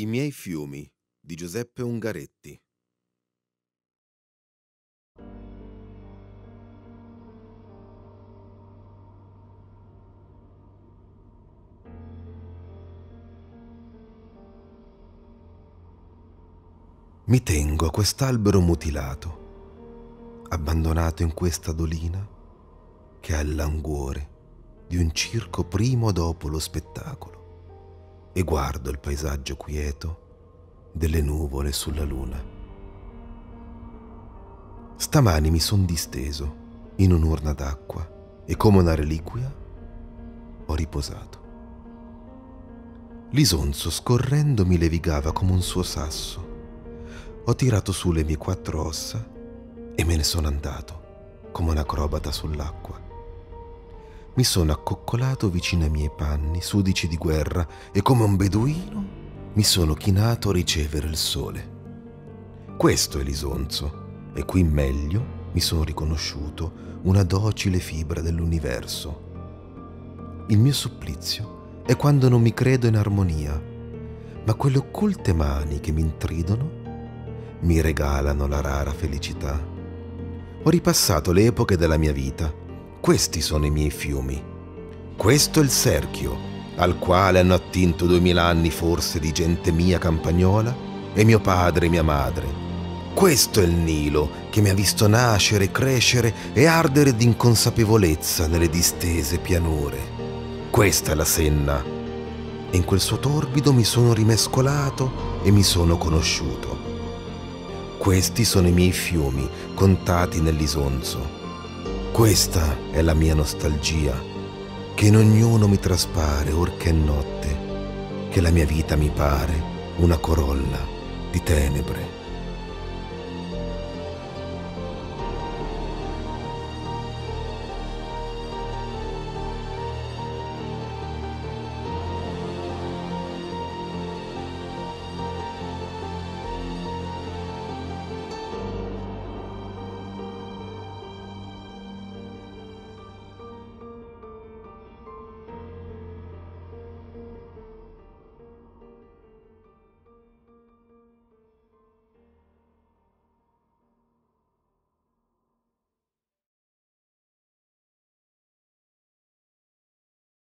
I miei fiumi di Giuseppe Ungaretti. Mi tengo a quest'albero mutilato, abbandonato in questa dolina che ha il languore di un circo primo dopo lo spettacolo, e guardo il paesaggio quieto delle nuvole sulla luna. Stamani mi son disteso in un'urna d'acqua e come una reliquia ho riposato. L'Isonzo scorrendo mi levigava come un suo sasso. Ho tirato su le mie 4 ossa e me ne sono andato, come un acrobata sull'acqua. Mi sono accoccolato vicino ai miei panni, sudici di guerra, e come un beduino mi sono chinato a ricevere il sole. Questo è l'Isonzo, e qui meglio mi sono riconosciuto una docile fibra dell'universo. Il mio supplizio è quando non mi credo in armonia, ma quelle occulte mani che mi intridono mi regalano la rara felicità. Ho ripassato le epoche della mia vita. Questi sono i miei fiumi. Questo è il Serchio, al quale hanno attinto 2000 anni forse di gente mia campagnola e mio padre e mia madre. Questo è il Nilo, che mi ha visto nascere, crescere e ardere d'inconsapevolezza nelle distese pianure. Questa è la Senna, e in quel suo torbido mi sono rimescolato e mi sono conosciuto. Questi sono i miei fiumi, contati nell'Isonzo. Questa è la mia nostalgia, che in ognuno mi traspare or che è notte, che la mia vita mi pare una corolla di tenebre.